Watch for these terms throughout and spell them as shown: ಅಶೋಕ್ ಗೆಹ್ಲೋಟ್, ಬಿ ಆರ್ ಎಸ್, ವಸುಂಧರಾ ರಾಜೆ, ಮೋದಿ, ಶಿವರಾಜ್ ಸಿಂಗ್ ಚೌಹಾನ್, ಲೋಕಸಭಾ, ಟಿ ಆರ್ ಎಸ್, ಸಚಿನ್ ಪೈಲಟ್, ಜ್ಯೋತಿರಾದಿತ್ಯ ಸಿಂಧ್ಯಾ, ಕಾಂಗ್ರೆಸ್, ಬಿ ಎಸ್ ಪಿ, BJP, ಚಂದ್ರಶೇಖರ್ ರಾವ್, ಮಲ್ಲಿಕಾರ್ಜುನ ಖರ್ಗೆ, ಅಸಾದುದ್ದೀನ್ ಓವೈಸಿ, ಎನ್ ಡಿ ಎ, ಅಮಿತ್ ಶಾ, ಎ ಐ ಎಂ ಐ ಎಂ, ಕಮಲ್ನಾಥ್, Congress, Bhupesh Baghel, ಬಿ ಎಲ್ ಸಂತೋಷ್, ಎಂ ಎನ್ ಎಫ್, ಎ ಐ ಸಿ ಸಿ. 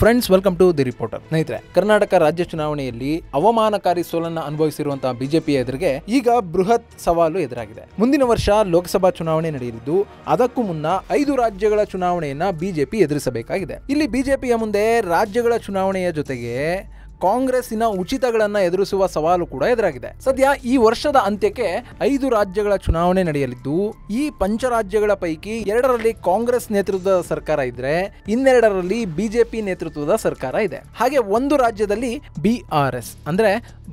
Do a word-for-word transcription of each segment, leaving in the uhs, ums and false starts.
Friends welcome to the reporter. ಸ್ನೇಹಿತರೆ, ಕರ್ನಾಟಕ ರಾಜ್ಯ ಚುನಾವಣೆಯಲ್ಲಿ ಅವಮಾನಕಾರಿ ಸೋಲನ್ನು ಅನುಭವಿಸಿರುವಂತಹ ಬಿಜೆಪಿ ಎದುರಿಗೆ ಈಗ ಬೃಹತ್ ಸವಾಲು ಎದುರಾಗಿದೆ. ಮುಂದಿನ ವರ್ಷ ಲೋಕಸಭಾ ಚುನಾವಣೆ ನಡೆಯಲಿದ್ದು, ಅದಕ್ಕೂ ಮುನ್ನ ಐದು ರಾಜ್ಯಗಳ ಚುನಾವಣೆಯನ್ನ ಬಿಜೆಪಿ ಎದುರಿಸಬೇಕಾಗಿದೆ. ಇಲ್ಲಿ ಬಿಜೆಪಿಯ ಮುಂದೆ ರಾಜ್ಯಗಳ ಚುನಾವಣೆಯ ಜೊತೆಗೆ ಕಾಂಗ್ರೆಸ್ಸಿನ ಉಚಿತಗಳನ್ನು ಎದುರಿಸುವ ಸವಾಲು ಕೂಡ ಎದುರಾಗಿದೆ. ಸದ್ಯ ಈ ವರ್ಷದ ಅಂತ್ಯಕ್ಕೆ ಐದು ರಾಜ್ಯಗಳ ಚುನಾವಣೆ ನಡೆಯಲಿದ್ದು, ಈ ಪಂಚರಾಜ್ಯಗಳ ಪೈಕಿ ಎರಡರಲ್ಲಿ ಕಾಂಗ್ರೆಸ್ ನೇತೃತ್ವದ ಸರ್ಕಾರ ಇದ್ರೆ, ಇನ್ನೆರಡರಲ್ಲಿ ಬಿಜೆಪಿ ನೇತೃತ್ವದ ಸರ್ಕಾರ ಇದೆ. ಹಾಗೆ ಒಂದು ರಾಜ್ಯದಲ್ಲಿ ಬಿ ಆರ್ ಎಸ್ ಅಂದ್ರೆ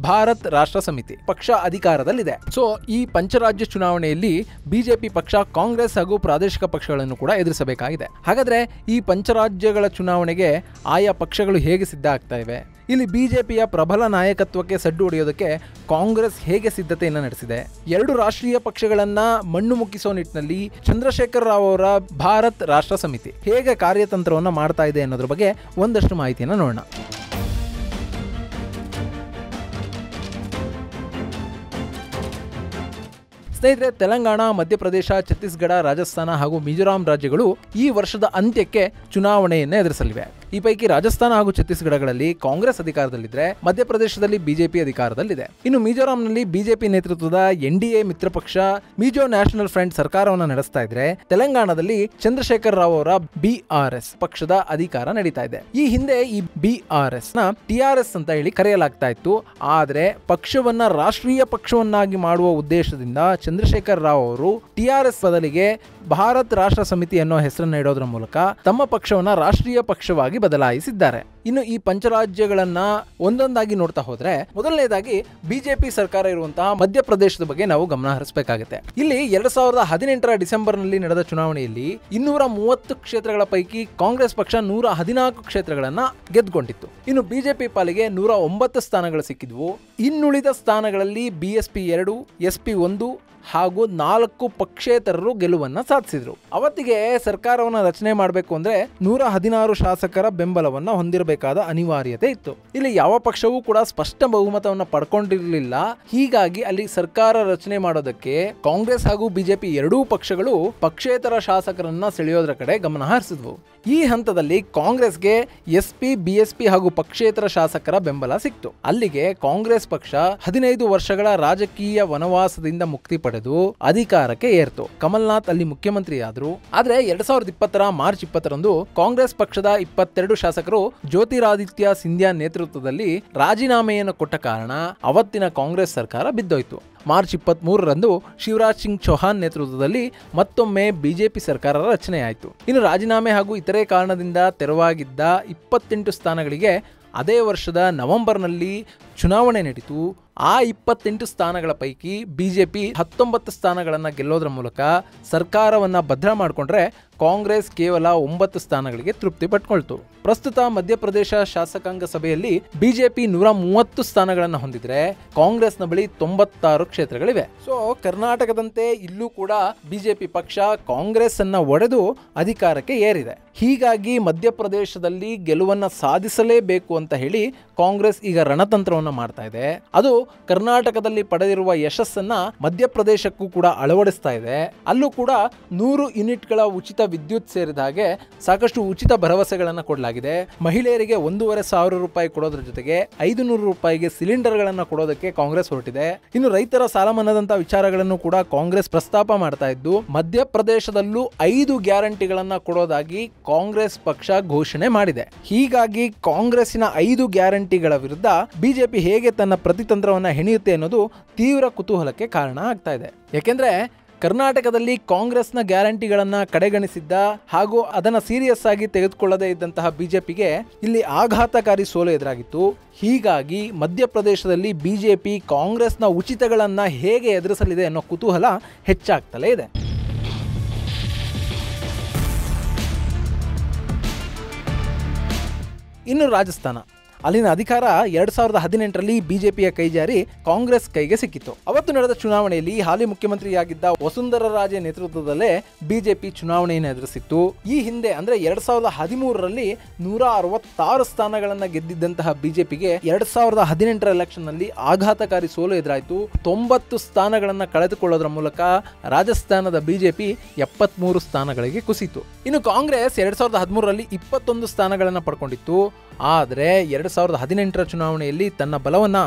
ಭಾರತ್ ರಾಷ್ಟ್ರ ಸಮಿತಿ ಪಕ್ಷ ಅಧಿಕಾರದಲ್ಲಿದೆ. ಸೊ ಈ ಪಂಚರಾಜ್ಯ ಚುನಾವಣೆಯಲ್ಲಿ ಬಿಜೆಪಿ ಪಕ್ಷ ಕಾಂಗ್ರೆಸ್ ಹಾಗೂ ಪ್ರಾದೇಶಿಕ ಪಕ್ಷಗಳನ್ನು ಕೂಡ ಎದುರಿಸಬೇಕಾಗಿದೆ. ಹಾಗಾದ್ರೆ ಈ ಪಂಚರಾಜ್ಯಗಳ ಚುನಾವಣೆಗೆ ಆಯಾ ಪಕ್ಷಗಳು ಹೇಗೆ ಸಿದ್ಧ ಆಗ್ತಾ ಇವೆ, ಇಲ್ಲಿ ಬಿಜೆಪಿಯ ಪ್ರಬಲ ನಾಯಕತ್ವಕ್ಕೆ ಸಡ್ಡು ಹೊಡೆಯೋದಕ್ಕೆ ಕಾಂಗ್ರೆಸ್ ಹೇಗೆ ಸಿದ್ಧತೆಯನ್ನು ನಡೆಸಿದೆ, ಎರಡು ರಾಷ್ಟ್ರೀಯ ಪಕ್ಷಗಳನ್ನ ಮಣ್ಣು ಮುಕ್ಕಿಸೋ ನಿಟ್ಟಿನಲ್ಲಿ ಚಂದ್ರಶೇಖರ್ ರಾವ್ ಅವರ ಭಾರತ್ ರಾಷ್ಟ್ರ ಸಮಿತಿ ಹೇಗೆ ಕಾರ್ಯತಂತ್ರವನ್ನು ಮಾಡ್ತಾ ಇದೆ ಅನ್ನೋದ್ರ ಬಗ್ಗೆ ಒಂದಷ್ಟು ಮಾಹಿತಿಯನ್ನು ನೋಡೋಣ. ಸ್ನೇಹಿತರೆ, ತೆಲಂಗಾಣ, ಮಧ್ಯಪ್ರದೇಶ, ಛತ್ತೀಸ್ಗಢ, ರಾಜಸ್ಥಾನ ಹಾಗೂ ಮಿಜೋರಾಂ ರಾಜ್ಯಗಳು ಈ ವರ್ಷದ ಅಂತ್ಯಕ್ಕೆ ಚುನಾವಣೆಯನ್ನು ಎದುರಿಸಲಿವೆ. ಈ ಪೈಕಿ ರಾಜಸ್ಥಾನ ಹಾಗೂ ಛತ್ತೀಸ್ಗಢಗಳಲ್ಲಿ ಕಾಂಗ್ರೆಸ್ ಅಧಿಕಾರದಲ್ಲಿದ್ರೆ, ಮಧ್ಯಪ್ರದೇಶದಲ್ಲಿ ಬಿಜೆಪಿ ಅಧಿಕಾರದಲ್ಲಿದೆ. ಇನ್ನು ಮಿಜೋರಾಂನಲ್ಲಿ ಬಿಜೆಪಿ ನೇತೃತ್ವದ ಎನ್ ಡಿ ಎ ಮಿತ್ರ ಪಕ್ಷ ಮಿಜೋ ನ್ಯಾಷನಲ್ ಫ್ರಂಟ್ ಸರ್ಕಾರವನ್ನು ನಡೆಸ್ತಾ ಇದ್ರೆ, ತೆಲಂಗಾಣದಲ್ಲಿ ಚಂದ್ರಶೇಖರ್ ರಾವ್ ಅವರ ಬಿ ಆರ್ ಎಸ್ ಪಕ್ಷದ ಅಧಿಕಾರ ನಡೀತಾ ಇದೆ. ಈ ಹಿಂದೆ ಈ ಬಿ ಆರ್ ಎಸ್ ನ ಟಿ ಆರ್ ಎಸ್ ಅಂತ ಹೇಳಿ ಕರೆಯಲಾಗ್ತಾ ಇತ್ತು. ಆದ್ರೆ ಪಕ್ಷವನ್ನ ರಾಷ್ಟ್ರೀಯ ಪಕ್ಷವನ್ನಾಗಿ ಮಾಡುವ ಉದ್ದೇಶದಿಂದ ಚಂದ್ರಶೇಖರ್ ರಾವ್ ಅವರು ಟಿ ಆರ್ ಎಸ್ ಬದಲಿಗೆ ಭಾರತ್ ರಾಷ್ಟ್ರ ಸಮಿತಿ ಅನ್ನೋ ಹೆಸರನ್ನ ಇಡೋದ್ರ ಮೂಲಕ ತಮ್ಮ ಪಕ್ಷವನ್ನ ರಾಷ್ಟ್ರೀಯ ಪಕ್ಷವಾಗಿ ಬದಲಾಯಿಸಿದ್ದಾರೆ. ಇನ್ನು ಈ ಪಂಚರಾಜ್ಯಗಳನ್ನ ಒಂದೊಂದಾಗಿ ನೋಡ್ತಾ ಹೋದ್ರೆ, ಮೊದಲನೇದಾಗಿ ಬಿಜೆಪಿ ಸರ್ಕಾರ ಇರುವಂತಹ ಮಧ್ಯಪ್ರದೇಶದ ಬಗ್ಗೆ ನಾವು ಗಮನ ಹರಿಸಬೇಕಾಗುತ್ತೆ. ಇಲ್ಲಿ ಎರಡ್ ಸಾವಿರದ ಹದಿನೆಂಟರ ಡಿಸೆಂಬರ್ ನಲ್ಲಿ ನಡೆದ ಚುನಾವಣೆಯಲ್ಲಿ ಇನ್ನೂರ ಮೂವತ್ತು ಕ್ಷೇತ್ರಗಳ ಪೈಕಿ ಕಾಂಗ್ರೆಸ್ ಪಕ್ಷ ನೂರ ಹದಿನಾಲ್ಕು ಕ್ಷೇತ್ರಗಳನ್ನ ಗೆದ್ದುಕೊಂಡಿತ್ತು. ಇನ್ನು ಬಿಜೆಪಿ ಪಾಲಿಗೆ ನೂರ ಒಂಬತ್ತು ಸ್ಥಾನಗಳು ಸಿಕ್ಕಿದ್ವು. ಇನ್ನುಳಿದ ಸ್ಥಾನಗಳಲ್ಲಿ ಬಿ ಎಸ್ ಪಿ ಎರಡು, ಎಸ್ ಪಿ ಒಂದು ಹಾಗೂ ನಾಲ್ಕು ಪಕ್ಷೇತರರು ಗೆಲುವನ್ನ ಸಾಧಿಸಿದ್ರು. ಅವತ್ತಿಗೆ ಸರ್ಕಾರವನ್ನ ರಚನೆ ಮಾಡಬೇಕು ಅಂದ್ರೆ ನೂರ ಹದಿನಾರು ಶಾಸಕರ ಬೆಂಬಲವನ್ನ ಹೊಂದಿರಬೇಕಾದ ಅನಿವಾರ್ಯತೆ ಇತ್ತು. ಇಲ್ಲಿ ಯಾವ ಪಕ್ಷವೂ ಕೂಡ ಸ್ಪಷ್ಟ ಬಹುಮತವನ್ನ ಪಡ್ಕೊಂಡಿರಲಿಲ್ಲ. ಹೀಗಾಗಿ ಅಲ್ಲಿ ಸರ್ಕಾರ ರಚನೆ ಮಾಡೋದಕ್ಕೆ ಕಾಂಗ್ರೆಸ್ ಹಾಗೂ ಬಿಜೆಪಿ ಎರಡೂ ಪಕ್ಷಗಳು ಪಕ್ಷೇತರ ಶಾಸಕರನ್ನ ಸೆಳೆಯೋದ್ರ ಕಡೆ ಗಮನ ಹರಿಸಿದ್ವು. ಈ ಹಂತದಲ್ಲಿ ಕಾಂಗ್ರೆಸ್ಗೆ S P, ಬಿ ಎಸ್ ಪಿ ಹಾಗೂ ಪಕ್ಷೇತರ ಶಾಸಕರ ಬೆಂಬಲ ಸಿಕ್ತು. ಅಲ್ಲಿಗೆ ಕಾಂಗ್ರೆಸ್ ಪಕ್ಷ ಹದಿನೈದು ವರ್ಷಗಳ ರಾಜಕೀಯ ವನವಾಸದಿಂದ ಮುಕ್ತಿ ಪಡೆದು ಅಧಿಕಾರಕ್ಕೆ ಏರ್ತು. ಕಮಲ್ನಾಥ್ ಅಲ್ಲಿ ಮುಖ್ಯಮಂತ್ರಿ ಆದ್ರು. ಆದ್ರೆ ಎರಡ್ ಸಾವಿರದ ಇಪ್ಪತ್ತರ ಮಾರ್ಚ್ ಇಪ್ಪತ್ತರಂದು ಕಾಂಗ್ರೆಸ್ ಪಕ್ಷದ ಇಪ್ಪತ್ತೆರಡು ಶಾಸಕರು ಜ್ಯೋತಿರಾದಿತ್ಯ ಸಿಂಧ್ಯಾ ನೇತೃತ್ವದಲ್ಲಿ ರಾಜೀನಾಮೆಯನ್ನು ಕೊಟ್ಟ ಕಾರಣ ಅವತ್ತಿನ ಕಾಂಗ್ರೆಸ್ ಸರ್ಕಾರ ಬಿದ್ದೋಯ್ತು. ಮಾರ್ಚ್ ಇಪ್ಪತ್ತ್ ಮೂರರಂದು ಶಿವರಾಜ್ ಸಿಂಗ್ ಚೌಹಾನ್ ನೇತೃತ್ವದಲ್ಲಿ ಮತ್ತೊಮ್ಮೆ ಬಿಜೆಪಿ ಸರ್ಕಾರ ರಚನೆಯಾಯಿತು. ಇನ್ನು ರಾಜೀನಾಮೆ ಹಾಗೂ ಇತರೆ ಕಾರಣದಿಂದ ತೆರವಾಗಿದ್ದ ಇಪ್ಪತ್ತೆಂಟು ಸ್ಥಾನಗಳಿಗೆ ಅದೇ ವರ್ಷದ ನವೆಂಬರ್ನಲ್ಲಿ ಚುನಾವಣೆ ನಡೀತು. ಆ ಇಪ್ಪತ್ತೆಂಟು ಸ್ಥಾನಗಳ ಪೈಕಿ ಬಿಜೆಪಿ ಹತ್ತೊಂಬತ್ತು ಸ್ಥಾನಗಳನ್ನು ಗೆಲ್ಲೋದ್ರ ಮೂಲಕ ಸರ್ಕಾರವನ್ನು ಭದ್ರ ಮಾಡಿಕೊಂಡ್ರೆ, ಕಾಂಗ್ರೆಸ್ ಕೇವಲ ಒಂಬತ್ತು ಸ್ಥಾನಗಳಿಗೆ ತೃಪ್ತಿ ಪಟ್ಕೊಳ್ತು. ಪ್ರಸ್ತುತ ಮಧ್ಯಪ್ರದೇಶ ಶಾಸಕಾಂಗ ಸಭೆಯಲ್ಲಿ ಬಿಜೆಪಿ ನೂರ ಮೂವತ್ತು ಸ್ಥಾನಗಳನ್ನು ಹೊಂದಿದ್ರೆ, ಕಾಂಗ್ರೆಸ್ನ ಬಳಿ ತೊಂಬತ್ತಾರು ಕ್ಷೇತ್ರಗಳಿವೆ. ಸೊ ಕರ್ನಾಟಕದಂತೆ ಇಲ್ಲೂ ಕೂಡ ಬಿಜೆಪಿ ಪಕ್ಷ ಕಾಂಗ್ರೆಸ್ ಅನ್ನ ಒಡೆದು ಅಧಿಕಾರಕ್ಕೆ ಏರಿದೆ. ಹೀಗಾಗಿ ಮಧ್ಯಪ್ರದೇಶದಲ್ಲಿ ಗೆಲುವನ್ನು ಸಾಧಿಸಲೇಬೇಕು ಅಂತ ಹೇಳಿ ಕಾಂಗ್ರೆಸ್ ಈಗ ರಣತಂತ್ರವನ್ನು ಮಾಡ್ತಾ ಇದೆ. ಅದು ಕರ್ನಾಟಕದಲ್ಲಿ ಪಡೆದಿರುವ ಯಶಸ್ಸನ್ನ ಮಧ್ಯಪ್ರದೇಶಕ್ಕೂ ಕೂಡ ಅಳವಡಿಸ್ತಾ ಇದೆ. ಅಲ್ಲೂ ಕೂಡ ನೂರು ಯೂನಿಟ್ಗಳ ಉಚಿತ ವಿದ್ಯುತ್ ಸೇರಿದ ಹಾಗೆ ಸಾಕಷ್ಟು ಉಚಿತ ಭರವಸೆಗಳನ್ನು ಕೊಡಲಾಗಿದೆ. ಮಹಿಳೆಯರಿಗೆ ಒಂದೂವರೆ ಸಾವಿರ ರೂಪಾಯಿ ಕೊಡೋದ್ರ ಜೊತೆಗೆ ಐದು ನೂರು ರೂಪಾಯಿಗೆ ಸಿಲಿಂಡರ್ಗಳನ್ನು ಕೊಡೋದಕ್ಕೆ ಕಾಂಗ್ರೆಸ್ ಹೊರಟಿದೆ. ಇನ್ನು ರೈತರ ಸಾಲ ಮನ್ನಾದಂತಹ ವಿಚಾರಗಳನ್ನು ಕೂಡ ಕಾಂಗ್ರೆಸ್ ಪ್ರಸ್ತಾಪ ಮಾಡ್ತಾ ಇದ್ದು, ಮಧ್ಯಪ್ರದೇಶದಲ್ಲೂ ಐದು ಗ್ಯಾರಂಟಿಗಳನ್ನ ಕೊಡೋದಾಗಿ ಕಾಂಗ್ರೆಸ್ ಪಕ್ಷ ಘೋಷಣೆ ಮಾಡಿದೆ. ಹೀಗಾಗಿ ಕಾಂಗ್ರೆಸ್ಸಿನ ಐದು ಗ್ಯಾರಂಟಿಗಳ ವಿರುದ್ಧ ಬಿಜೆಪಿ ಹೇಗೆ ತನ್ನ ಪ್ರತಿತಂತ್ರವನ್ನು ಹೆಣೆಯುತ್ತೆ ಅನ್ನೋದು ತೀವ್ರ ಕುತೂಹಲಕ್ಕೆ ಕಾರಣ ಆಗ್ತಾ ಇದೆ. ಯಾಕೆಂದ್ರೆ ಕರ್ನಾಟಕದಲ್ಲಿ ಕಾಂಗ್ರೆಸ್ನ ಗ್ಯಾರಂಟಿಗಳನ್ನು ಕಡೆಗಣಿಸಿದ್ದ ಹಾಗೂ ಅದನ್ನು ಸೀರಿಯಸ್ ಆಗಿ ತೆಗೆದುಕೊಳ್ಳದೇ ಇದ್ದಂತಹ ಬಿಜೆಪಿಗೆ ಇಲ್ಲಿ ಆಘಾತಕಾರಿ ಸೋಲು ಎದುರಾಗಿತ್ತು. ಹೀಗಾಗಿ ಮಧ್ಯಪ್ರದೇಶದಲ್ಲಿ ಬಿಜೆಪಿ ಕಾಂಗ್ರೆಸ್ನ ಉಚಿತಗಳನ್ನು ಹೇಗೆ ಎದುರಿಸಲಿದೆ ಅನ್ನೋ ಕುತೂಹಲ ಹೆಚ್ಚಾಗ್ತಲೇ ಇದೆ. ಇನ್ನು ರಾಜಸ್ಥಾನ ಅಲ್ಲಿನ ಅಧಿಕಾರ ಎರಡ್ ಸಾವಿರದ ಹದಿನೆಂಟರಲ್ಲಿ ಬಿಜೆಪಿಯ ಕೈಜಾರಿ ಕಾಂಗ್ರೆಸ್ ಕೈಗೆ ಸಿಕ್ಕಿತು. ಅವತ್ತು ನಡೆದ ಚುನಾವಣೆಯಲ್ಲಿ ಹಾಲಿ ಮುಖ್ಯಮಂತ್ರಿಯಾಗಿದ್ದ ವಸುಂಧರಾ ರಾಜೆ ನೇತೃತ್ವದಲ್ಲೇ ಬಿಜೆಪಿ ಚುನಾವಣೆಯನ್ನು ಎದುರಿಸಿತ್ತು. ಈ ಹಿಂದೆ ಅಂದ್ರೆ ಎರಡ್ ಸಾವಿರದ ಹದಿಮೂರರಲ್ಲಿ ನೂರ ಅರವತ್ತಾರು ಸ್ಥಾನಗಳನ್ನು ಗೆದ್ದಿದ್ದಂತಹ ಬಿಜೆಪಿಗೆ ಎರಡ್ ಸಾವಿರದ ಹದಿನೆಂಟರ ಎಲೆಕ್ಷನ್ ನಲ್ಲಿ ಆಘಾತಕಾರಿ ಸೋಲು ಎದುರಾಯಿತು. ತೊಂಬತ್ತು ಸ್ಥಾನಗಳನ್ನು ಕಳೆದುಕೊಳ್ಳೋದ್ರ ಮೂಲಕ ರಾಜಸ್ಥಾನದ ಬಿಜೆಪಿ ಎಪ್ಪತ್ತ್ ಮೂರು ಸ್ಥಾನಗಳಿಗೆ ಕುಸಿತು. ಇನ್ನು ಕಾಂಗ್ರೆಸ್ ಎರಡ್ ಸಾವಿರದ ಹದಿಮೂರರಲ್ಲಿ ಇಪ್ಪತ್ತೊಂದು ಸ್ಥಾನಗಳನ್ನು ಪಡ್ಕೊಂಡಿತ್ತು. ಆದರೆ ಎರಡು ಸಾವಿರದ ಹದಿನೆಂಟರ ಚುನಾವಣೆಯಲ್ಲಿ ತನ್ನ ಬಲವನ್ನು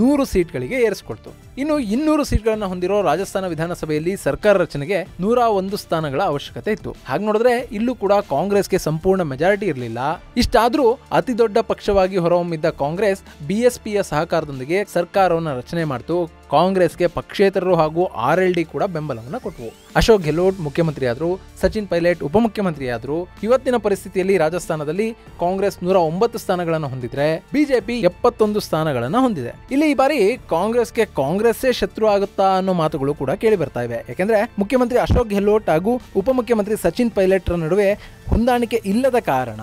ನೂರು ಸೀಟ್ಗಳಿಗೆ ಏರಿಸಿಕೊಳ್ತು. ಇನ್ನು ಇನ್ನೂರು ಸೀಟ್ಗಳನ್ನು ಹೊಂದಿರೋ ರಾಜಸ್ಥಾನ ವಿಧಾನಸಭೆಯಲ್ಲಿ ಸರ್ಕಾರ ರಚನೆಗೆ ನೂರ ಒಂದು ಸ್ಥಾನಗಳ ಅವಶ್ಯಕತೆ ಇತ್ತು. ಹಾಗೆ ನೋಡಿದ್ರೆ ಇಲ್ಲೂ ಕೂಡ ಕಾಂಗ್ರೆಸ್ಗೆ ಸಂಪೂರ್ಣ ಮೆಜಾರಿಟಿ ಇರಲಿಲ್ಲ. ಇಷ್ಟಾದರೂ ಅತಿ ದೊಡ್ಡ ಪಕ್ಷವಾಗಿ ಹೊರಹೊಮ್ಮಿದ್ದ ಕಾಂಗ್ರೆಸ್ ಬಿಎಸ್ಪಿಯ ಸಹಕಾರದೊಂದಿಗೆ ಸರ್ಕಾರವನ್ನು ರಚನೆ ಮಾಡಿತು. ಕಾಂಗ್ರೆಸ್ಗೆ ಪಕ್ಷೇತರರು ಹಾಗೂ ಆರ್ ಎಲ್ ಡಿ ಕೂಡ ಬೆಂಬಲವನ್ನು ಕೊಟ್ಟವು. ಅಶೋಕ್ ಗೆಹ್ಲೋಟ್ ಮುಖ್ಯಮಂತ್ರಿಯಾದರು, ಸಚಿನ್ ಪೈಲಟ್ ಉಪಮುಖ್ಯಮಂತ್ರಿಯಾದರು. ಇವತ್ತಿನ ಪರಿಸ್ಥಿತಿಯಲ್ಲಿ ರಾಜಸ್ಥಾನದಲ್ಲಿ ಕಾಂಗ್ರೆಸ್ ನೂರ ಒಂಬತ್ತು ಸ್ಥಾನಗಳನ್ನು ಹೊಂದಿದ್ರೆ ಬಿಜೆಪಿ ಎಪ್ಪತ್ತೊಂದು ಸ್ಥಾನಗಳನ್ನು ಹೊಂದಿದೆ. ಇಲ್ಲಿ ಈ ಬಾರಿ ಕಾಂಗ್ರೆಸ್ಗೆ ಕಾಂಗ್ರೆಸ್ಸೇ ಶತ್ರು ಆಗುತ್ತಾ ಅನ್ನೋ ಮಾತುಗಳು ಕೂಡ ಕೇಳಿ ಬರ್ತಾ ಇವೆ. ಯಾಕೆಂದ್ರೆ ಮುಖ್ಯಮಂತ್ರಿ ಅಶೋಕ್ ಗೆಹ್ಲೋಟ್ ಹಾಗೂ ಉಪಮುಖ್ಯಮಂತ್ರಿ ಸಚಿನ್ ಪೈಲಟ್ ನಡುವೆ ಹೊಂದಾಣಿಕೆ ಇಲ್ಲದ ಕಾರಣ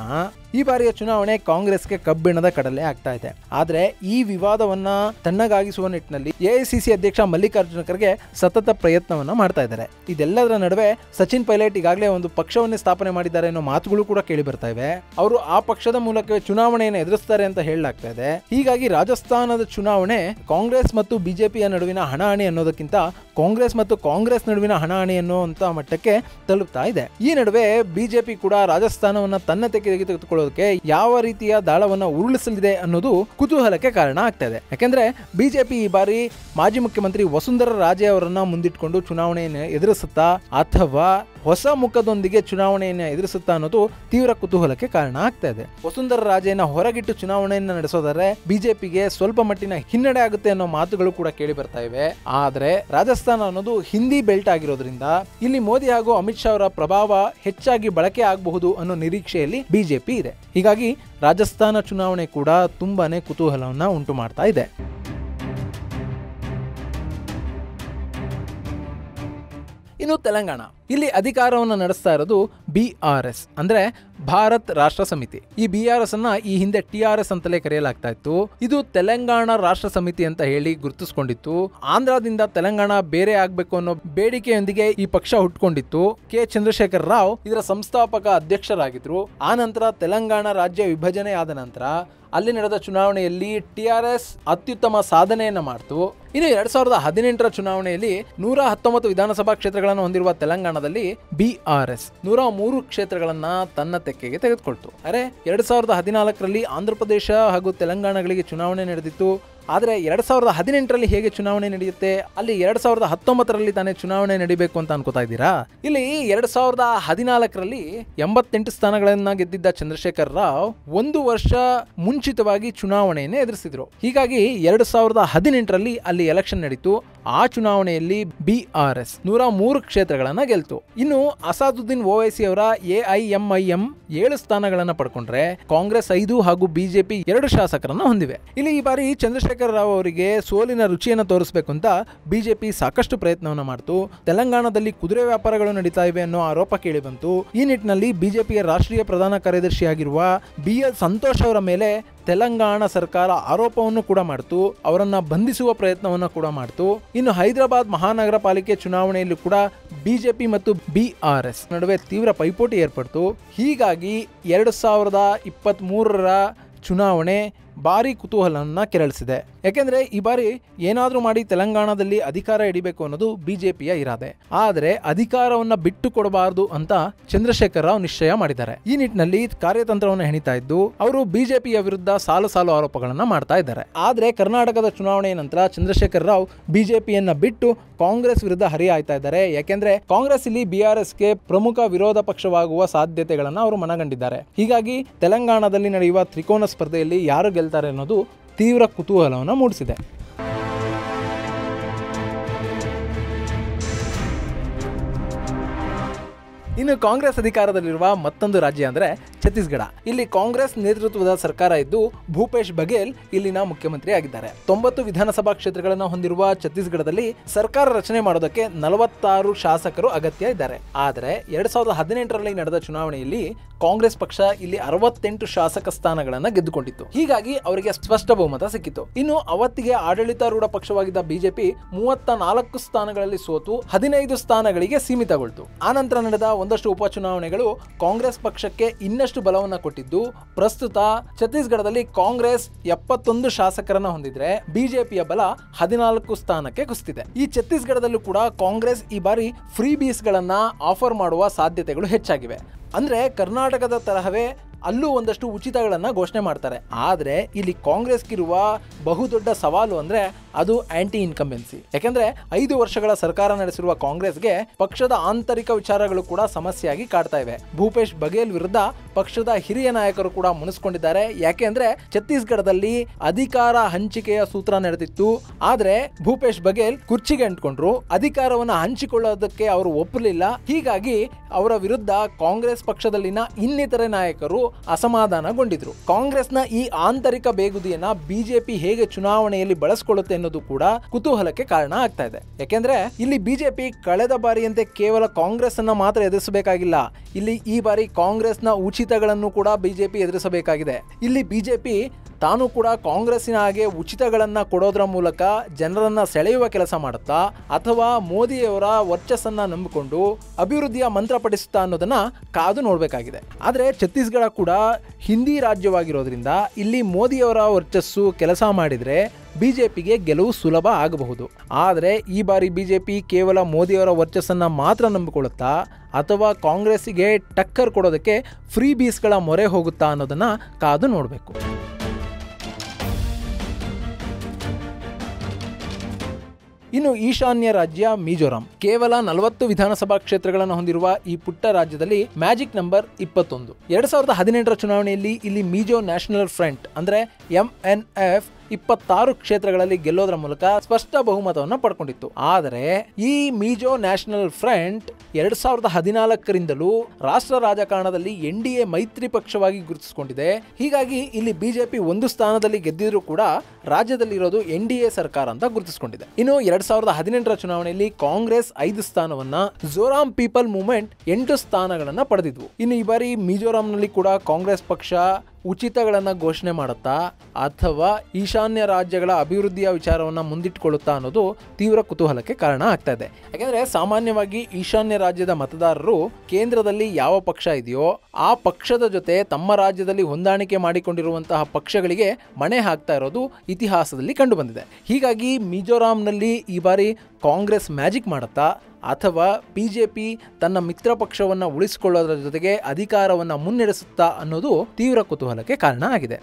ಈ ಬಾರಿಯ ಚುನಾವಣೆ ಕಾಂಗ್ರೆಸ್ಗೆ ಕಬ್ಬಿಣದ ಕಡಲೆ ಆಗ್ತಾ ಇದೆ. ಆದರೆ ಈ ವಿವಾದವನ್ನ ತಣ್ಣಗಾಗಿಸುವ ನಿಟ್ಟಿನಲ್ಲಿ ಎ ಐ ಸಿ ಸಿ ಅಧ್ಯಕ್ಷ ಮಲ್ಲಿಕಾರ್ಜುನ ಖರ್ಗೆ ಸತತ ಪ್ರಯತ್ನವನ್ನ ಮಾಡ್ತಾ ಇದ್ದಾರೆ. ಇದೆಲ್ಲದರ ನಡುವೆ ಸಚಿನ್ ಪೈಲಟ್ ಈಗಾಗಲೇ ಒಂದು ಪಕ್ಷವನ್ನೇ ಸ್ಥಾಪನೆ ಮಾಡಿದ್ದಾರೆ ಅನ್ನೋ ಮಾತುಗಳು ಕೂಡ ಕೇಳಿ ಬರ್ತಾ ಇವೆ. ಅವರು ಆ ಪಕ್ಷದ ಮೂಲಕವೇ ಚುನಾವಣೆಯನ್ನು ಎದುರಿಸ್ತಾರೆ ಅಂತ ಹೇಳಲಾಗ್ತಾ ಇದೆ. ಹೀಗಾಗಿ ರಾಜಸ್ಥಾನದ ಚುನಾವಣೆ ಕಾಂಗ್ರೆಸ್ ಮತ್ತು ಬಿಜೆಪಿಯ ನಡುವಿನ ಹಣಾಹಣಿ ಅನ್ನೋದಕ್ಕಿಂತ ಕಾಂಗ್ರೆಸ್ ಮತ್ತು ಕಾಂಗ್ರೆಸ್ ನಡುವಿನ ಹಣಾಹಣಿ ಅನ್ನುವಂತ ಮಟ್ಟಕ್ಕೆ ತಲುಪ್ತಾ ಇದೆ. ಈ ನಡುವೆ ಬಿಜೆಪಿ ಕೂಡ ರಾಜಸ್ಥಾನವನ್ನ ತನ್ನ ತೆಗೆಗೆ ತೆಗೆದುಕೊಳ್ಳೋದಕ್ಕೆ ಯಾವ ರೀತಿಯ ದಾಳವನ್ನ ಉರುಳಿಸಲಿದೆ ಅನ್ನೋದು ಕುತೂಹಲಕ್ಕೆ ಕಾರಣ ಆಗ್ತಾ ಇದೆ. ಯಾಕೆಂದ್ರೆ ಬಿಜೆಪಿ ಈ ಬಾರಿ ಮಾಜಿ ಮುಖ್ಯಮಂತ್ರಿ ವಸುಂಧರಾ ರಾಜೆ ಅವರನ್ನ ಮುಂದಿಟ್ಕೊಂಡು ಚುನಾವಣೆಯನ್ನು ಎದುರಿಸುತ್ತಾ ಅಥವಾ ಹೊಸ ಮುಖದೊಂದಿಗೆ ಚುನಾವಣೆಯನ್ನು ಎದುರಿಸುತ್ತಾ ಅನ್ನೋದು ತೀವ್ರ ಕುತೂಹಲಕ್ಕೆ ಕಾರಣ ಆಗ್ತಾ ಇದೆ. ವಸುಂಧರಾ ರಾಜೆಯನ್ನು ಹೊರಗಿಟ್ಟು ಚುನಾವಣೆಯನ್ನು ನಡೆಸೋದಾದ್ರೆ ಬಿಜೆಪಿಗೆ ಸ್ವಲ್ಪ ಮಟ್ಟಿನ ಹಿನ್ನಡೆ ಆಗುತ್ತೆ ಅನ್ನೋ ಮಾತುಗಳು ಕೂಡ ಕೇಳಿ ಬರ್ತಾ ಇವೆ. ಆದರೆ ರಾಜಸ್ಥಾನ ಅನ್ನೋದು ಹಿಂದಿ ಬೆಲ್ಟ್ ಆಗಿರೋದ್ರಿಂದ ಇಲ್ಲಿ ಮೋದಿ ಹಾಗೂ ಅಮಿತ್ ಶಾ ಅವರ ಪ್ರಭಾವ ಹೆಚ್ಚಾಗಿ ಬಳಕೆ ಆಗಬಹುದು ಅನ್ನೋ ನಿರೀಕ್ಷೆಯಲ್ಲಿ ಬಿಜೆಪಿ ಇದೆ. ಹೀಗಾಗಿ ರಾಜಸ್ಥಾನ ಚುನಾವಣೆ ಕೂಡ ತುಂಬಾನೇ ಕುತೂಹಲವನ್ನು ಉಂಟು ಮಾಡ್ತಾ ಇದೆ. ಇನ್ನು ತೆಲಂಗಾಣ, ಇಲ್ಲಿ ಅಧಿಕಾರವನ್ನು ನಡೆಸ್ತಾ ಇರೋದು ಬಿ ಆರ್ ಎಸ್ ಅಂದ್ರೆ ಭಾರತ್ ರಾಷ್ಟ್ರ ಸಮಿತಿ. ಈ ಬಿ ಆರ್ ಎಸ್ ಅನ್ನ ಈ ಹಿಂದೆ ಟಿ ಆರ್ ಎಸ್ ಅಂತಲೇ ಕರೆಯಲಾಗ್ತಾ ಇತ್ತು. ಇದು ತೆಲಂಗಾಣ ರಾಷ್ಟ್ರ ಸಮಿತಿ ಅಂತ ಹೇಳಿ ಗುರುತಿಸಿಕೊಂಡಿತ್ತು. ಆಂಧ್ರದಿಂದ ತೆಲಂಗಾಣ ಬೇರೆ ಆಗ್ಬೇಕು ಅನ್ನೋ ಬೇಡಿಕೆಯೊಂದಿಗೆ ಈ ಪಕ್ಷ ಹುಟ್ಕೊಂಡಿತ್ತು. ಕೆ ಚಂದ್ರಶೇಖರ್ ರಾವ್ ಇದರ ಸಂಸ್ಥಾಪಕ ಅಧ್ಯಕ್ಷರಾಗಿದ್ರು. ಆ ನಂತರ ತೆಲಂಗಾಣ ರಾಜ್ಯ ವಿಭಜನೆ ಆದ ನಂತರ ಅಲ್ಲಿ ನಡೆದ ಚುನಾವಣೆಯಲ್ಲಿ ಟಿ ಆರ್ ಎಸ್ ಅತ್ಯುತ್ತಮ ಸಾಧನೆಯನ್ನ ಮಾಡ್ತು. ಇನ್ನು ಎರಡ್ ಸಾವಿರದ ಹದಿನೆಂಟರ ಚುನಾವಣೆಯಲ್ಲಿ ನೂರ ಹತ್ತೊಂಬತ್ತು ವಿಧಾನಸಭಾ ಕ್ಷೇತ್ರಗಳನ್ನು ಹೊಂದಿರುವ ತೆಲಂಗಾಣದಲ್ಲಿ ಬಿ ಆರ್ ಎಸ್ ನೂರ ಮೂರು ಕ್ಷೇತ್ರಗಳನ್ನ ತನ್ನ ತೆಕ್ಕೆಗೆ ತೆಗೆದುಕೊಳ್ತು. ಅರೆ ಎರಡ್ ಸಾವಿರದ ಹದಿನಾಲ್ಕರಲ್ಲಿ ಆಂಧ್ರಪ್ರದೇಶ ಹಾಗೂ ತೆಲಂಗಾಣಗಳಿಗೆ ಚುನಾವಣೆ ನಡೆದಿತ್ತು. ಆದರೆ ಎರಡ್ ಸಾವಿರದ ಹದಿನೆಂಟರಲ್ಲಿ ಹೇಗೆ ಚುನಾವಣೆ ನಡೆಯುತ್ತೆ, ಅಲ್ಲಿ ಎರಡ್ ಸಾವಿರದ ಹತ್ತೊಂಬತ್ತರಲ್ಲಿ ತಾನೇ ಚುನಾವಣೆ ನಡೀಬೇಕು ಅಂತ ಅನ್ಕೋತಾ ಇದ್ದೀರಾ? ಇಲ್ಲಿ ಎರಡ್ ಸಾವಿರದ ಹದಿನಾಲ್ಕರಲ್ಲಿ ಎಂಬತ್ತೆಂಟು ಸ್ಥಾನಗಳನ್ನ ಗೆದ್ದಿದ್ದ ಚಂದ್ರಶೇಖರ್ ರಾವ್ ಒಂದು ವರ್ಷ ಮುಂಚಿತವಾಗಿ ಚುನಾವಣೆಯನ್ನೇ ಎದುರಿಸಿದ್ರು. ಹೀಗಾಗಿ ಎರಡ್ ಸಾವಿರದ ಹದಿನೆಂಟರಲ್ಲಿ ಅಲ್ಲಿ ಎಲೆಕ್ಷನ್ ನಡೀತು. ಆ ಚುನಾವಣೆಯಲ್ಲಿ ಬಿ ಆರ್ ಎಸ್ ನೂರ ಮೂರು ಕ್ಷೇತ್ರಗಳನ್ನ ಗೆಲ್ತು. ಇನ್ನು ಅಸಾದುದ್ದೀನ್ ಓವೈಸಿ ಅವರ ಎ ಐ ಎಂ ಐ ಎಂ ಏಳು ಸ್ಥಾನಗಳನ್ನ ಪಡ್ಕೊಂಡ್ರೆ ಕಾಂಗ್ರೆಸ್ ಐದು ಹಾಗೂ ಬಿಜೆಪಿ ಎರಡು ಶಾಸಕರನ್ನ ಹೊಂದಿವೆ. ಇಲ್ಲಿ ಈ ಬಾರಿ ಚಂದ್ರಶೇಖರ್ ರಾವ್ ಅವರಿಗೆ ಸೋಲಿನ ರುಚಿಯನ್ನು ತೋರಿಸಬೇಕು ಅಂತ ಬಿಜೆಪಿ ಸಾಕಷ್ಟು ಪ್ರಯತ್ನವನ್ನ ಮಾಡ್ತು. ತೆಲಂಗಾಣದಲ್ಲಿ ಕುದುರೆ ವ್ಯಾಪಾರಗಳು ನಡೀತಾ ಇವೆ ಅನ್ನೋ ಆರೋಪ ಕೇಳಿ ಬಂತು. ಈ ನಿಟ್ಟಿನಲ್ಲಿ ಬಿಜೆಪಿಯ ರಾಷ್ಟ್ರೀಯ ಪ್ರಧಾನ ಕಾರ್ಯದರ್ಶಿಯಾಗಿರುವ ಬಿ ಎಲ್ ಸಂತೋಷ್ ಅವರ ಮೇಲೆ ತೆಲಂಗಾಣ ಸರ್ಕಾರ ಆರೋಪವನ್ನು ಕೂಡ ಮಾಡ್ತು. ಅವರನ್ನ ಬಂಧಿಸುವ ಪ್ರಯತ್ನವನ್ನು ಕೂಡ ಮಾಡ್ತು. ಇನ್ನು ಹೈದರಾಬಾದ್ ಮಹಾನಗರ ಪಾಲಿಕೆ ಚುನಾವಣೆಯಲ್ಲೂ ಕೂಡ ಬಿಜೆಪಿ ಮತ್ತು ಬಿ ಆರ್ ಎಸ್ ನಡುವೆ ತೀವ್ರ ಪೈಪೋಟಿ ಏರ್ಪಡ್ತು. ಹೀಗಾಗಿ ಎರಡು ಸಾವಿರದ ಇಪ್ಪತ್ತ್ ಮೂರರ ಚುನಾವಣೆ ಭಾರಿ ಕುತೂಹಲವನ್ನ ಕೆರಳಿಸಿದೆ. ಯಾಕೆಂದ್ರೆ ಈ ಬಾರಿ ಏನಾದರೂ ಮಾಡಿ ತೆಲಂಗಾಣದಲ್ಲಿ ಅಧಿಕಾರ ಹಿಡಿಬೇಕು ಅನ್ನೋದು ಬಿಜೆಪಿಯ ಇರಾದೆ. ಆದರೆ ಅಧಿಕಾರವನ್ನ ಬಿಟ್ಟು ಕೊಡಬಾರದು ಅಂತ ಚಂದ್ರಶೇಖರ್ ರಾವ್ ನಿಶ್ಚಯ ಮಾಡಿದ್ದಾರೆ. ಈ ನಿಟ್ಟಿನಲ್ಲಿ ಕಾರ್ಯತಂತ್ರವನ್ನು ಹೆಣಿತಾ ಇದ್ದು ಅವರು ಬಿಜೆಪಿಯ ವಿರುದ್ಧ ಸಾಲು ಸಾಲು ಆರೋಪಗಳನ್ನ ಮಾಡ್ತಾ ಇದ್ದಾರೆ. ಆದರೆ ಕರ್ನಾಟಕದ ಚುನಾವಣೆಯ ನಂತರ ಚಂದ್ರಶೇಖರ್ ರಾವ್ ಬಿಜೆಪಿಯನ್ನ ಬಿಟ್ಟು ಕಾಂಗ್ರೆಸ್ ವಿರುದ್ಧ ಹರಿಹಾಯ್ತಾ ಇದ್ದಾರೆ. ಯಾಕೆಂದ್ರೆ ಕಾಂಗ್ರೆಸ್ ಇಲ್ಲಿ ಬಿ ಆರ್ ಎಸ್ಗೆ ಪ್ರಮುಖ ವಿರೋಧ ಪಕ್ಷವಾಗುವ ಸಾಧ್ಯತೆಗಳನ್ನ ಅವರು ಮನಗಂಡಿದ್ದಾರೆ. ಹೀಗಾಗಿ ತೆಲಂಗಾಣದಲ್ಲಿ ನಡೆಯುವ ತ್ರಿಕೋನ ಸ್ಪರ್ಧೆಯಲ್ಲಿ ಯಾರು ಗೆಲ್ತಾರೆ ಅನ್ನೋದು ತೀವ್ರ ಕುತೂಹಲವನ್ನು ಮೂಡಿಸಿದೆ. ಇನ್ನು ಕಾಂಗ್ರೆಸ್ ಅಧಿಕಾರದಲ್ಲಿರುವ ಮತ್ತೊಂದು ರಾಜ್ಯ ಅಂದರೆ ಛತ್ತೀಸ್ಗಢ. ಇಲ್ಲಿ ಕಾಂಗ್ರೆಸ್ ನೇತೃತ್ವದ ಸರ್ಕಾರ ಇದ್ದು ಭೂಪೇಶ್ ಬಘೇಲ್ ಇಲ್ಲಿನ ಮುಖ್ಯಮಂತ್ರಿ ಆಗಿದ್ದಾರೆ. ತೊಂಬತ್ತು ವಿಧಾನಸಭಾ ಕ್ಷೇತ್ರಗಳನ್ನು ಹೊಂದಿರುವ ಛತ್ತೀಸ್ಗಢದಲ್ಲಿ ಸರ್ಕಾರ ರಚನೆ ಮಾಡೋದಕ್ಕೆ ನಲವತ್ತಾರು ಶಾಸಕರು ಅಗತ್ಯ ಇದ್ದಾರೆ. ಆದರೆ ಎರಡ್ ಸಾವಿರದ ಹದಿನೆಂಟರಲ್ಲಿ ನಡೆದ ಚುನಾವಣೆಯಲ್ಲಿ ಕಾಂಗ್ರೆಸ್ ಪಕ್ಷ ಇಲ್ಲಿ ಅರವತ್ತೆಂಟು ಶಾಸಕ ಸ್ಥಾನಗಳನ್ನು ಗೆದ್ದುಕೊಂಡಿತ್ತು. ಹೀಗಾಗಿ ಅವರಿಗೆ ಸ್ಪಷ್ಟ ಬಹುಮತ ಸಿಕ್ಕಿತು. ಇನ್ನು ಅವತ್ತಿಗೆ ಆಡಳಿತಾರೂಢ ಪಕ್ಷವಾಗಿದ್ದ ಬಿಜೆಪಿ ಮೂವತ್ತ ನಾಲ್ಕು ಸ್ಥಾನಗಳಲ್ಲಿ ಸೋತು ಹದಿನೈದು ಸ್ಥಾನಗಳಿಗೆ ಸೀಮಿತಗೊಳ್ತು. ಆನಂತರ ನಡೆದ ಒಂದಷ್ಟು ಉಪಚುನಾವಣೆಗಳು ಕಾಂಗ್ರೆಸ್ ಪಕ್ಷಕ್ಕೆ ಇನ್ನಷ್ಟು ಬಲವನ್ನು ಕೊಟ್ಟಿದ್ದು, ಪ್ರಸ್ತುತ ಛತ್ತೀಸ್ಗಢದಲ್ಲಿ ಕಾಂಗ್ರೆಸ್ ಎಪ್ಪತ್ತೊಂದು ಶಾಸಕರನ್ನ ಹೊಂದಿದ್ರೆ ಬಿಜೆಪಿಯ ಬಲ ಹದಿನಾಲ್ಕು ಸ್ಥಾನಕ್ಕೆ ಕುಸಿತಿದೆ. ಈ ಛತ್ತೀಸ್ಗಢದಲ್ಲೂ ಕೂಡ ಕಾಂಗ್ರೆಸ್ ಈ ಬಾರಿ ಫ್ರೀ ಬೀಸ್ ಗಳನ್ನ ಆಫರ್ ಮಾಡುವ ಸಾಧ್ಯತೆಗಳು ಹೆಚ್ಚಾಗಿವೆ. ಅಂದ್ರೆ ಕರ್ನಾಟಕದ ತರಹವೇ ಅಲ್ಲೂ ಒಂದಷ್ಟು ಉಚಿತಗಳನ್ನು ಘೋಷಣೆ ಮಾಡ್ತಾರೆ. ಆದರೆ ಇಲ್ಲಿ ಕಾಂಗ್ರೆಸ್ಗಿರುವ ಬಹುದೊಡ್ಡ ಸವಾಲು ಅಂದರೆ ಅದು ಆಂಟಿ ಇನ್ಕಂಬೆನ್ಸಿ. ಯಾಕೆಂದರೆ ಐದು ವರ್ಷಗಳ ಸರ್ಕಾರ ನಡೆಸಿರುವ ಕಾಂಗ್ರೆಸ್ಗೆ ಪಕ್ಷದ ಆಂತರಿಕ ವಿಚಾರಗಳು ಕೂಡ ಸಮಸ್ಯೆಯಾಗಿ ಕಾಡ್ತಾ ಇವೆ. ಭೂಪೇಶ್ ಬಘೇಲ್ ವಿರುದ್ಧ ಪಕ್ಷದ ಹಿರಿಯ ನಾಯಕರು ಕೂಡ ಮುನಿಸ್ಕೊಂಡಿದ್ದಾರೆ. ಯಾಕೆಂದರೆ ಛತ್ತೀಸ್ಗಢದಲ್ಲಿ ಅಧಿಕಾರ ಹಂಚಿಕೆಯ ಸೂತ್ರ ನಡೆದಿತ್ತು. ಆದರೆ ಭೂಪೇಶ್ ಬಘೇಲ್ ಕುರ್ಚಿಗೆ ಅಂಟ್ಕೊಂಡ್ರು, ಅಧಿಕಾರವನ್ನು ಹಂಚಿಕೊಳ್ಳೋದಕ್ಕೆ ಅವರು ಒಪ್ಪಲಿಲ್ಲ. ಹೀಗಾಗಿ ಅವರ ವಿರುದ್ಧ ಕಾಂಗ್ರೆಸ್ ಪಕ್ಷದಲ್ಲಿನ ಇನ್ನಿತರೆ ನಾಯಕರು ಅಸಮಾಧಾನಗೊಂಡಿದ್ರು. ಕಾಂಗ್ರೆಸ್ನ ಈ ಆಂತರಿಕ ಬೇಗುದಿಯನ್ನ ಬಿಜೆಪಿ ಹೇಗೆ ಚುನಾವಣೆಯಲ್ಲಿ ಬಳಸಿಕೊಳ್ಳುತ್ತೆ ಅನ್ನೋದು ಕೂಡ ಕುತೂಹಲಕ್ಕೆ ಕಾರಣ ಆಗ್ತಾ ಇದೆ. ಯಾಕೆಂದ್ರೆ ಇಲ್ಲಿ ಬಿಜೆಪಿ ಕಳೆದ ಬಾರಿಯಂತೆ ಕೇವಲ ಕಾಂಗ್ರೆಸ್ ಅನ್ನ ಮಾತ್ರ ಎದುರಿಸಬೇಕಾಗಿಲ್ಲ, ಇಲ್ಲಿ ಈ ಬಾರಿ ಕಾಂಗ್ರೆಸ್ನ ಉಚಿತಗಳನ್ನು ಕೂಡ ಬಿಜೆಪಿ ಎದುರಿಸಬೇಕಾಗಿದೆ. ಇಲ್ಲಿ ಬಿಜೆಪಿ ತಾನು ಕೂಡ ಕಾಂಗ್ರೆಸ್ಸಿನ ಹಾಗೆ ಉಚಿತಗಳನ್ನು ಕೊಡೋದ್ರ ಮೂಲಕ ಜನರನ್ನು ಸೆಳೆಯುವ ಕೆಲಸ ಮಾಡುತ್ತಾ ಅಥವಾ ಮೋದಿಯವರ ವರ್ಚಸ್ಸನ್ನು ನಂಬಿಕೊಂಡು ಅಭಿವೃದ್ಧಿಯ ಮಂತ್ರ ಪಠಿಸುತ್ತಾ ಅನ್ನೋದನ್ನು ಕಾದು ನೋಡಬೇಕಾಗಿದೆ. ಆದರೆ ಛತ್ತೀಸ್ಗಢ ಕೂಡ ಹಿಂದಿ ರಾಜ್ಯವಾಗಿರೋದ್ರಿಂದ ಇಲ್ಲಿ ಮೋದಿಯವರ ವರ್ಚಸ್ಸು ಕೆಲಸ ಮಾಡಿದರೆ ಬಿಜೆಪಿಗೆ ಗೆಲುವು ಸುಲಭ ಆಗಬಹುದು. ಆದರೆ ಈ ಬಾರಿ ಬಿಜೆಪಿ ಕೇವಲ ಮೋದಿಯವರ ವರ್ಚಸ್ಸನ್ನು ಮಾತ್ರ ನಂಬಿಕೊಳ್ಳುತ್ತಾ ಅಥವಾ ಕಾಂಗ್ರೆಸ್ಸಿಗೆ ಟಕ್ಕರ್ ಕೊಡೋದಕ್ಕೆ ಫ್ರೀ ಬೀಸ್ಗಳ ಮೊರೆ ಹೋಗುತ್ತಾ ಅನ್ನೋದನ್ನು ಕಾದು ನೋಡಬೇಕು. ಇನ್ನು ಈಶಾನ್ಯ ರಾಜ್ಯ ಮಿಜೋರಾಂ ಕೇವಲ ನಲವತ್ತು ವಿಧಾನಸಭಾ ಕ್ಷೇತ್ರಗಳನ್ನು ಹೊಂದಿರುವ ಈ ಪುಟ್ಟ ರಾಜ್ಯದಲ್ಲಿ ಮ್ಯಾಜಿಕ್ ನಂಬರ್ ಇಪ್ಪತ್ತೊಂದು. ಎರಡ್ ಸಾವಿರದ ಹದಿನೆಂಟರ ಚುನಾವಣೆಯಲ್ಲಿ ಇಲ್ಲಿ ಮಿಜೋ ನ್ಯಾಷನಲ್ ಫ್ರಂಟ್ ಅಂದ್ರೆ ಎಂ ಎನ್ ಎಫ್ ಇಪ್ಪತ್ತಾರು ಕ್ಷೇತ್ರಗಳಲ್ಲಿ ಗೆಲ್ಲೋದ್ರ ಮೂಲಕ ಸ್ಪಷ್ಟ ಬಹುಮತವನ್ನು ಪಡ್ಕೊಂಡಿತ್ತು. ಆದರೆ ಈ ಮಿಜೋ ನ್ಯಾಷನಲ್ ಫ್ರಂಟ್ ಎರಡ್ ಸಾವಿರದ ಹದಿನಾಲ್ಕರಿಂದಲೂ ರಾಷ್ಟ್ರ ರಾಜಕಾರಣದಲ್ಲಿ ಎನ್ ಡಿ ಎ ಮೈತ್ರಿ ಪಕ್ಷವಾಗಿ ಗುರುತಿಸಿಕೊಂಡಿದೆ. ಹೀಗಾಗಿ ಇಲ್ಲಿ ಬಿಜೆಪಿ ಒಂದು ಸ್ಥಾನದಲ್ಲಿ ಗೆದ್ದಿದ್ರು ಕೂಡ ರಾಜ್ಯದಲ್ಲಿರೋದು ಎನ್ ಡಿ ಎ ಸರ್ಕಾರ ಅಂತ ಗುರುತಿಸಿಕೊಂಡಿದೆ. ಇನ್ನು ಎರಡ್ ಸಾವಿರದ ಹದಿನೆಂಟರ ಚುನಾವಣೆಯಲ್ಲಿ ಕಾಂಗ್ರೆಸ್ ಐದು ಸ್ಥಾನವನ್ನ, ಮಿಜೋರಾಂ ಪೀಪಲ್ ಮೂವ್ಮೆಂಟ್ ಎಂಟು ಸ್ಥಾನಗಳನ್ನ ಪಡೆದಿದ್ವು. ಇನ್ನು ಈ ಬಾರಿ ಮಿಜೋರಾಂನಲ್ಲಿ ಕೂಡ ಕಾಂಗ್ರೆಸ್ ಪಕ್ಷ ಉಚಿತಗಳನ್ನು ಘೋಷಣೆ ಮಾಡುತ್ತಾ ಅಥವಾ ಈಶಾನ್ಯ ರಾಜ್ಯಗಳ ಅಭಿವೃದ್ಧಿಯ ವಿಚಾರವನ್ನು ಮುಂದಿಟ್ಟುಕೊಳ್ಳುತ್ತಾ ಅನ್ನೋದು ತೀವ್ರ ಕುತೂಹಲಕ್ಕೆ ಕಾರಣ ಆಗ್ತಾ ಇದೆ. ಯಾಕೆಂದರೆ ಸಾಮಾನ್ಯವಾಗಿ ಈಶಾನ್ಯ ರಾಜ್ಯದ ಮತದಾರರು ಕೇಂದ್ರದಲ್ಲಿ ಯಾವ ಪಕ್ಷ ಇದೆಯೋ ಆ ಪಕ್ಷದ ಜೊತೆ ತಮ್ಮ ರಾಜ್ಯದಲ್ಲಿ ಹೊಂದಾಣಿಕೆ ಮಾಡಿಕೊಂಡಿರುವಂತಹ ಪಕ್ಷಗಳಿಗೆ ಮಣೆ ಹಾಕ್ತಾ ಇರೋದು ಇತಿಹಾಸದಲ್ಲಿ ಕಂಡುಬಂದಿದೆ. ಹೀಗಾಗಿ ಮಿಜೋರಾಂನಲ್ಲಿ ಈ ಬಾರಿ ಕಾಂಗ್ರೆಸ್ ಮ್ಯಾಜಿಕ್ ಮಾಡುತ್ತಾ ಅಥವಾ ಬಿಜೆಪಿ ತನ್ನ ಮಿತ್ರ ಪಕ್ಷವನ್ನು ಉಳಿಸಿಕೊಳ್ಳೋದರ ಜೊತೆಗೆ ಅಧಿಕಾರವನ್ನು ಮುನ್ನಡೆಸುತ್ತಾ ಅನ್ನೋದು ತೀವ್ರ ಕುತೂಹಲಕ್ಕೆ ಕಾರಣ ಆಗಿದೆ.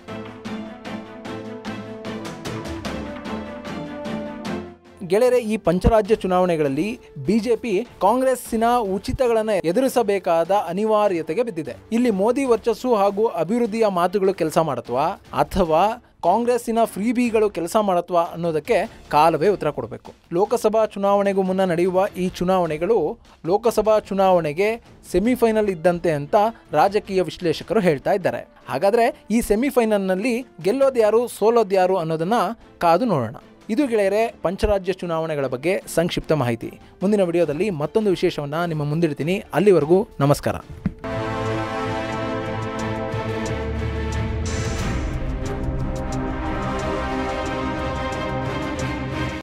ಗೆಳೆಯರೆ, ಈ ಪಂಚರಾಜ್ಯ ಚುನಾವಣೆಗಳಲ್ಲಿ ಬಿಜೆಪಿ ಕಾಂಗ್ರೆಸ್ಸಿನ ಉಚಿತಗಳನ್ನು ಎದುರಿಸಬೇಕಾದ ಅನಿವಾರ್ಯತೆಗೆ ಬಿದ್ದಿದೆ. ಇಲ್ಲಿ ಮೋದಿ ವರ್ಚಸ್ಸು ಹಾಗೂ ಅಭಿವೃದ್ಧಿಯ ಮಾತುಗಳು ಕೆಲಸ ಮಾಡುತ್ತವಾ ಅಥವಾ ಕಾಂಗ್ರೆಸ್ಸಿನ ಫ್ರೀಬಿಗಳು ಕೆಲಸ ಮಾಡತ್ವಾ ಅನ್ನೋದಕ್ಕೆ ಕಾಲವೇ ಉತ್ತರ ಕೊಡಬೇಕು. ಲೋಕಸಭಾ ಚುನಾವಣೆಗೂ ಮುನ್ನ ನಡೆಯುವ ಈ ಚುನಾವಣೆಗಳು ಲೋಕಸಭಾ ಚುನಾವಣೆಗೆ ಸೆಮಿಫೈನಲ್ ಇದ್ದಂತೆ ಅಂತ ರಾಜಕೀಯ ವಿಶ್ಲೇಷಕರು ಹೇಳ್ತಾ ಇದ್ದಾರೆ. ಹಾಗಾದರೆ ಈ ಸೆಮಿಫೈನಲ್ನಲ್ಲಿ ಗೆಲ್ಲೋದ್ಯಾರು ಸೋಲೋದ್ಯಾರು ಅನ್ನೋದನ್ನು ಕಾದು ನೋಡೋಣ. ಇದು ಗೆಳೆಯರೆ ಪಂಚರಾಜ್ಯ ಚುನಾವಣೆಗಳ ಬಗ್ಗೆ ಸಂಕ್ಷಿಪ್ತ ಮಾಹಿತಿ. ಮುಂದಿನ ವಿಡಿಯೋದಲ್ಲಿ ಮತ್ತೊಂದು ವಿಶೇಷವನ್ನು ನಿಮ್ಮ ಮುಂದಿಡ್ತೀನಿ. ಅಲ್ಲಿವರೆಗೂ ನಮಸ್ಕಾರ.